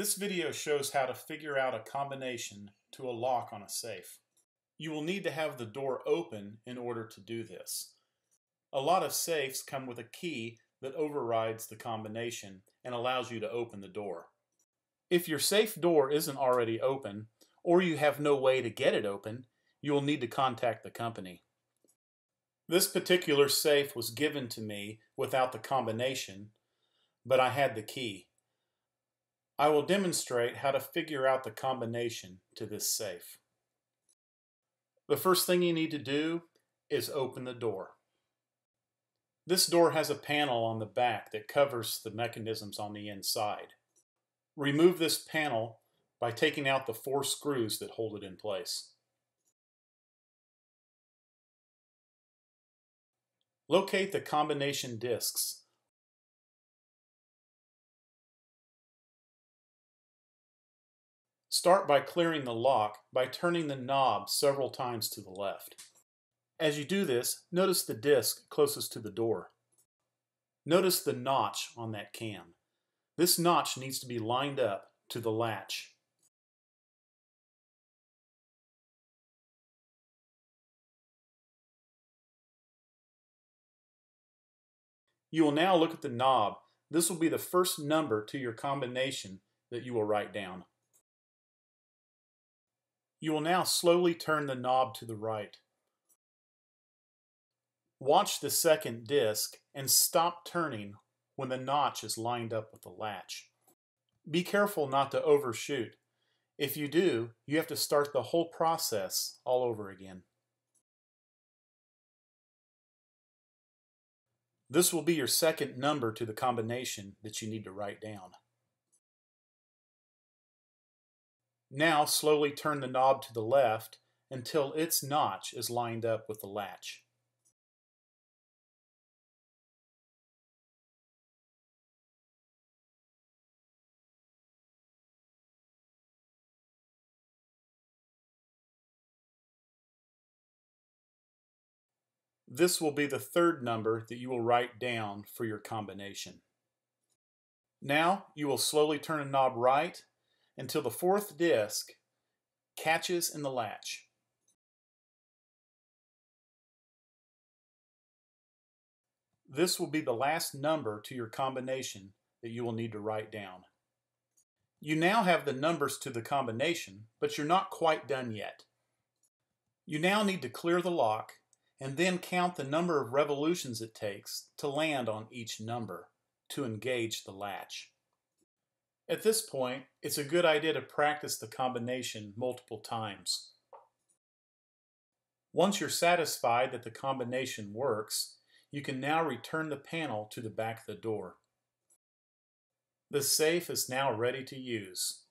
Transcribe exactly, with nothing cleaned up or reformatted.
This video shows how to figure out a combination to a lock on a safe. You will need to have the door open in order to do this. A lot of safes come with a key that overrides the combination and allows you to open the door. If your safe door isn't already open, or you have no way to get it open, you will need to contact the company. This particular safe was given to me without the combination, but I had the key. I will demonstrate how to figure out the combination to this safe. The first thing you need to do is open the door. This door has a panel on the back that covers the mechanisms on the inside. Remove this panel by taking out the four screws that hold it in place. Locate the combination discs. Start by clearing the lock by turning the knob several times to the left. As you do this, notice the disc closest to the door. Notice the notch on that cam. This notch needs to be lined up to the latch. You will now look at the knob. This will be the first number to your combination that you will write down. You will now slowly turn the knob to the right. Watch the second disc and stop turning when the notch is lined up with the latch. Be careful not to overshoot. If you do, you have to start the whole process all over again. This will be your second number to the combination that you need to write down. Now slowly turn the knob to the left until its notch is lined up with the latch. This will be the third number that you will write down for your combination. Now you will slowly turn the knob right until the fourth disc catches in the latch. This will be the last number to your combination that you will need to write down. You now have the numbers to the combination, but you're not quite done yet. You now need to clear the lock and then count the number of revolutions it takes to land on each number to engage the latch. At this point, it's a good idea to practice the combination multiple times. Once you're satisfied that the combination works, you can now return the panel to the back of the door. The safe is now ready to use.